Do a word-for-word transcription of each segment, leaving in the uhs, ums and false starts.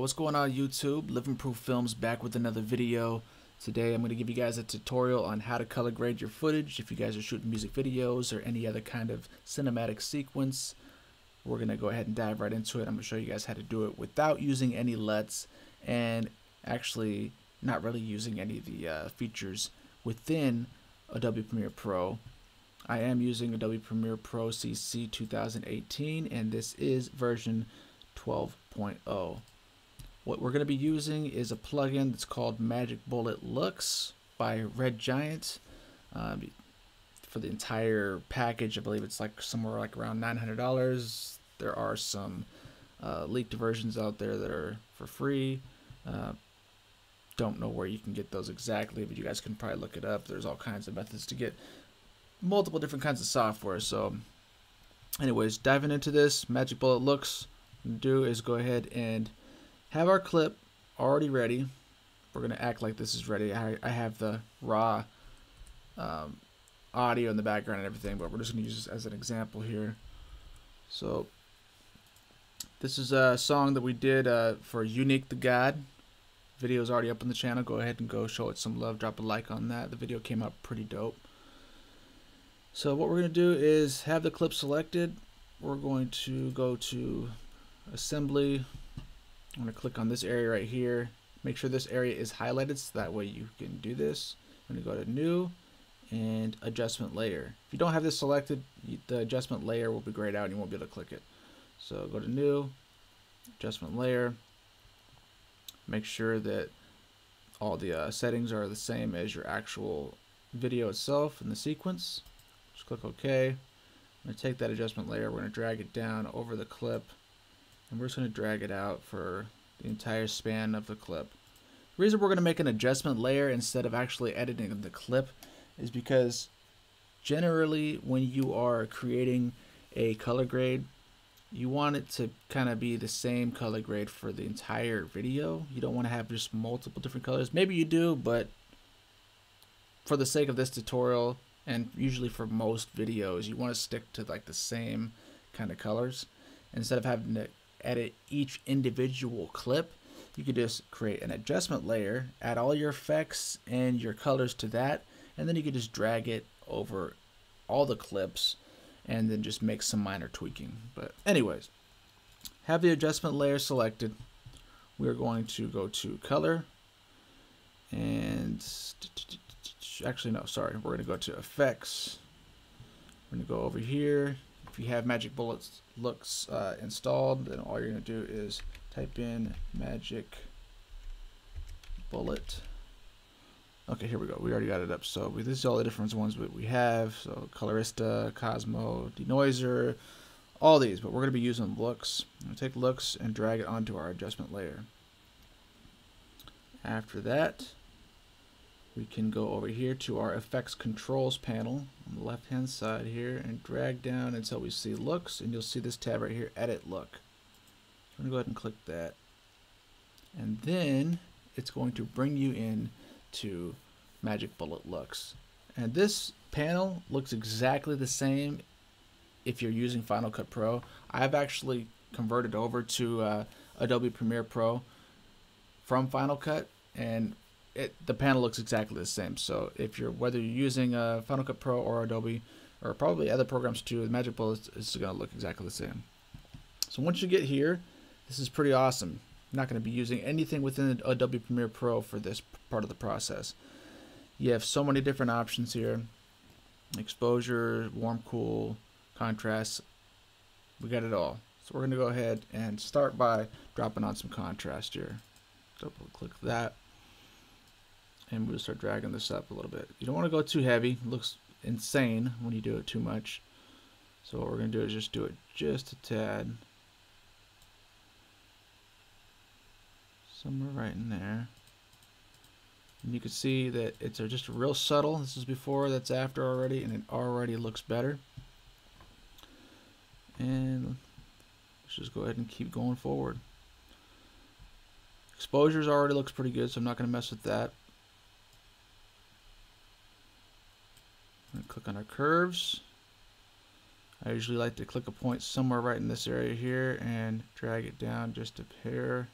What's going on YouTube? Living Proof Filmz back with another video. Today I'm going to give you guys a tutorial on how to color grade your footage if you guys are shooting music videos or any other kind of cinematic sequence. We're going to go ahead and dive right into it. I'm going to show you guys how to do it without using any L U Ts and actually not really using any of the uh, features within Adobe Premiere Pro. I am using Adobe Premiere Pro C C two thousand eighteen and this is version twelve point oh. What we're going to be using is a plugin that's called Magic Bullet Looks by Red Giant. Um, for the entire package, I believe it's like somewhere like around nine hundred dollars. There are some uh, leaked versions out there that are for free. Uh, don't know where you can get those exactly, but you guys can probably look it up. There's all kinds of methods to get multiple different kinds of software. So anyways, diving into this, Magic Bullet Looks, what do is go ahead and have our clip already ready. We're gonna act like this is ready. I, I have the raw um, audio in the background and everything, but we're just gonna use this as an example here. So this is a song that we did uh, for Unique the God. Video is already up on the channel. Go ahead and go show it some love. Drop a like on that. The video came out pretty dope. So what we're gonna do is have the clip selected. We're going to go to Assembly. I'm going to click on this area right here. Make sure this area is highlighted so that way you can do this. I'm going to go to New and Adjustment Layer. If you don't have this selected, the adjustment layer will be grayed out and you won't be able to click it. So go to New, Adjustment Layer. Make sure that all the uh, settings are the same as your actual video itself in the sequence. Just click OK. I'm going to take that adjustment layer. We're going to drag it down over the clip. And we're just going to drag it out for the entire span of the clip. The reason we're going to make an adjustment layer instead of actually editing the clip is because generally when you are creating a color grade, you want it to kind of be the same color grade for the entire video. You don't want to have just multiple different colors. Maybe you do, but for the sake of this tutorial and usually for most videos, you want to stick to like the same kind of colors instead of having to edit each individual clip. You could just create an adjustment layer, add all your effects and your colors to that, and then you could just drag it over all the clips and then just make some minor tweaking. But anyways, have the adjustment layer selected. We're going to go to color and actually no, sorry, we're gonna go to effects. We're gonna go over here. If you have Magic Bullet Looks uh, installed, then all you're going to do is type in Magic Bullet. Okay, here we go. We already got it up. So we, this is all the different ones that we have. So Colorista, Cosmo, Denoiser, all these. But we're going to be using Looks. I'm going to take Looks and drag it onto our adjustment layer. After that, we can go over here to our effects controls panel on the left hand side here and drag down until we see Looks, and you'll see this tab right here, Edit Look. I'm gonna go ahead and click that, and then it's going to bring you in to Magic Bullet Looks, and this panel looks exactly the same if you're using Final Cut Pro. I've actually converted over to uh, Adobe Premiere Pro from Final Cut, and It, the panel looks exactly the same. So if you're whether you're using uh, Final Cut Pro or Adobe or probably other programs too, the Magic Bullet is going to look exactly the same. So once you get here, this is pretty awesome. I'm not going to be using anything within Adobe Premiere Pro for this part of the process. You have so many different options here: exposure, warm, cool, contrast. We got it all. So we're going to go ahead and start by dropping on some contrast here. Double click that. And we'll start dragging this up a little bit. You don't want to go too heavy. It looks insane when you do it too much. So what we're going to do is just do it just a tad. Somewhere right in there. And you can see that it's just real subtle. This is before, that's after already, and it already looks better. And let's just go ahead and keep going forward. Exposures already looks pretty good, so I'm not going to mess with that. Click on our curves. I usually like to click a point somewhere right in this area here and drag it down just a hair.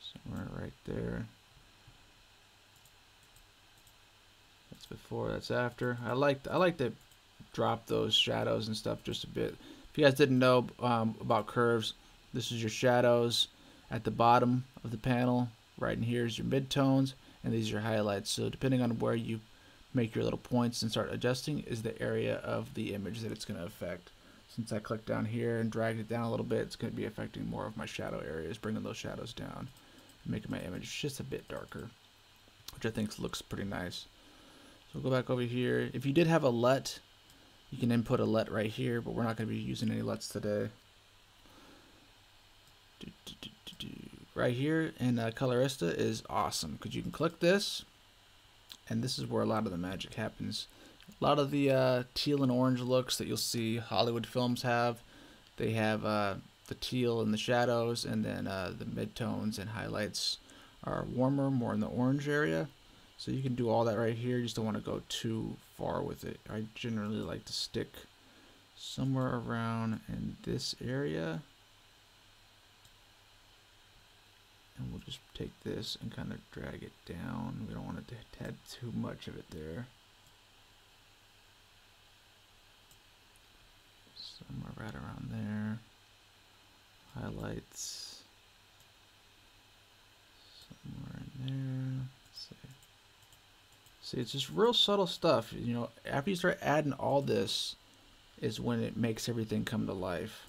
somewhere right there. That's before, that's after. I like I like to drop those shadows and stuff just a bit. If you guys didn't know um, about curves, this is your shadows at the bottom of the panel. Right in here is your midtones, and these are your highlights. So depending on where you make your little points and start adjusting is the area of the image that it's going to affect. Since I clicked down here and dragged it down a little bit, it's going to be affecting more of my shadow areas, bringing those shadows down, and making my image just a bit darker, which I think looks pretty nice. So we'll go back over here. If you did have a L U T, you can input a L U T right here, but we're not going to be using any L U Ts today. Do, do, do, do, do. Right here, and uh, Colorista is awesome because you can click this, and this is where a lot of the magic happens. A lot of the uh, teal and orange looks that you'll see Hollywood films have, they have uh, the teal and the shadows, and then uh, the midtones and highlights are warmer, more in the orange area. So you can do all that right here. You just don't want to go too far with it. I generally like to stick somewhere around in this area. And we'll just take this and kind of drag it down. We don't want it to add too much of it there. Somewhere right around there. Highlights. Somewhere in there. Let's see. See, it's just real subtle stuff. You know, after you start adding all this is when it makes everything come to life.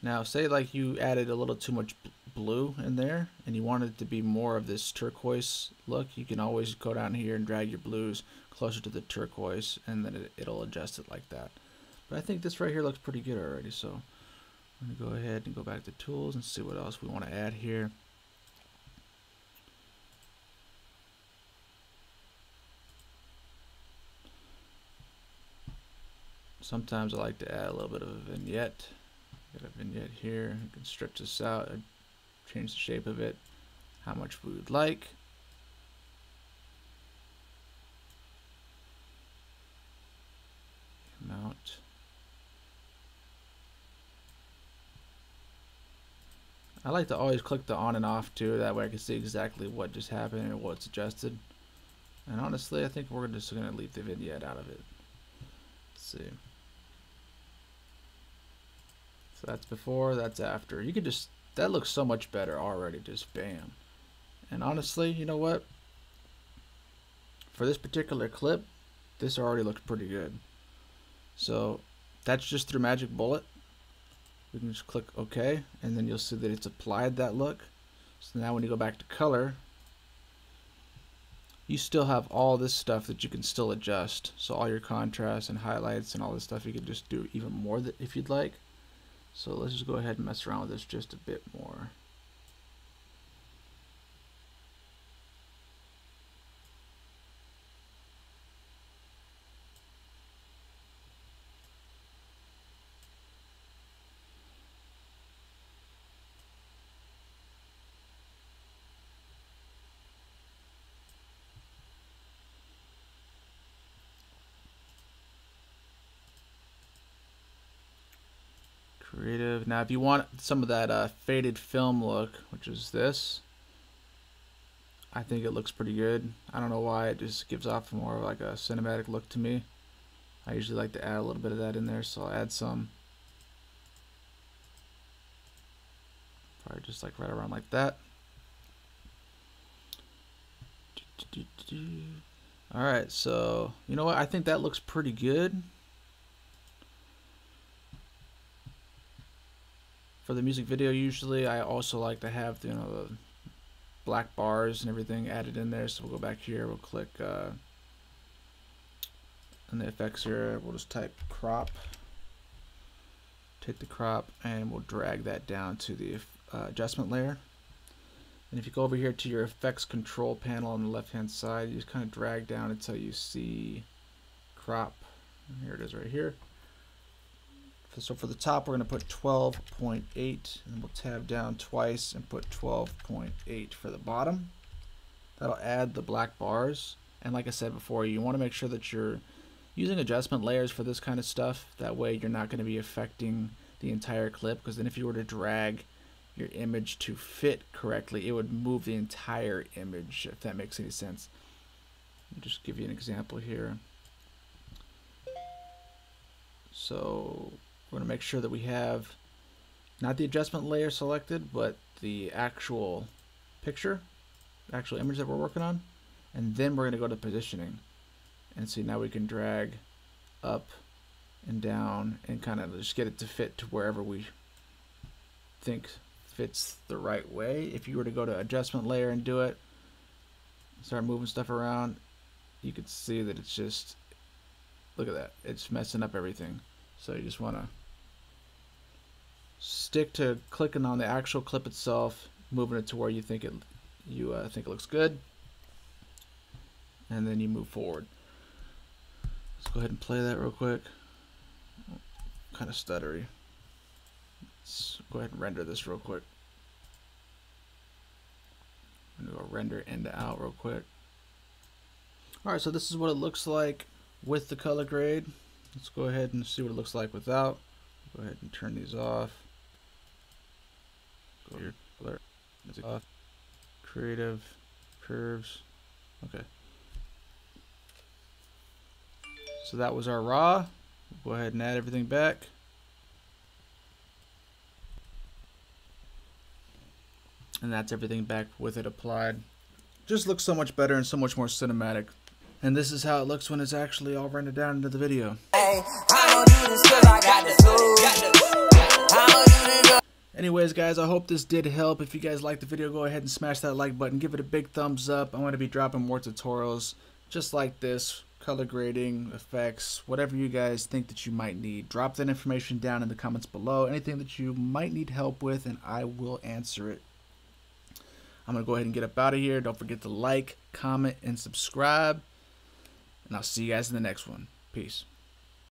Now, say like you added a little too much blue in there and you wanted it to be more of this turquoise look, you can always go down here and drag your blues closer to the turquoise, and then it, it'll adjust it like that. But I think this right here looks pretty good already, so I'm gonna go ahead and go back to tools and see what else we want to add here. Sometimes I like to add a little bit of a vignette. Got a vignette here. I can stretch this out, change the shape of it, how much we would like. Amount. I like to always click the on and off too, that way I can see exactly what just happened and what's adjusted. And honestly, I think we're just going to leave the vignette out of it. Let's see. That's before, that's after. You could just, that looks so much better already, just bam. And honestly, you know what? For this particular clip, this already looks pretty good. So that's just through Magic Bullet. We can just click OK, and then you'll see that it's applied that look. So now when you go back to color, you still have all this stuff that you can still adjust. So all your contrast and highlights and all this stuff, you can just do even more that if you'd like. So let's just go ahead and mess around with this just a bit more. Creative. Now if you want some of that uh, faded film look, which is this, I think it looks pretty good. I don't know why, it just gives off more of like a cinematic look to me. I usually like to add a little bit of that in there, so I'll add some. Probably just like right around like that. Alright, so you know what, I think that looks pretty good. For the music video, usually I also like to have, you know, the black bars and everything added in there. So we'll go back here. We'll click uh, in the effects here. We'll just type crop. Take the crop and we'll drag that down to the uh, adjustment layer. And if you go over here to your effects control panel on the left-hand side, you just kind of drag down until you see crop. And here it is right here. So for the top, we're going to put twelve point eight, and we'll tab down twice and put twelve point eight for the bottom. That'll add the black bars. And like I said before, you want to make sure that you're using adjustment layers for this kind of stuff. That way you're not going to be affecting the entire clip, because then if you were to drag your image to fit correctly, it would move the entire image, if that makes any sense. I'll just give you an example here. So we're going to make sure that we have not the adjustment layer selected, but the actual picture, actual image that we're working on. And then we're going to go to positioning. And see, now we can drag up and down and kind of just get it to fit to wherever we think fits the right way. If you were to go to adjustment layer and do it, start moving stuff around, you could see that it's just, look at that, it's messing up everything. So you just want to stick to clicking on the actual clip itself, moving it to where you think it you uh, think it looks good, and then you move forward. Let's go ahead and play that real quick. Kind of stuttery. Let's go ahead and render this real quick. I'm gonna go render end to out real quick. All right, so this is what it looks like with the color grade. Let's go ahead and see what it looks like without. Go ahead and turn these off. Go here, blur, off. Creative, curves. Okay. So that was our raw. Go ahead and add everything back. And that's everything back with it applied. Just looks so much better and so much more cinematic. And this is how it looks when it's actually all rendered down into the video. Anyways, guys, I hope this did help. If you guys liked the video, go ahead and smash that like button. Give it a big thumbs up. I'm going to be dropping more tutorials just like this. Color grading, effects, whatever you guys think that you might need. Drop that information down in the comments below. Anything that you might need help with, and I will answer it. I'm going to go ahead and get up out of here. Don't forget to like, comment, and subscribe. And I'll see you guys in the next one. Peace.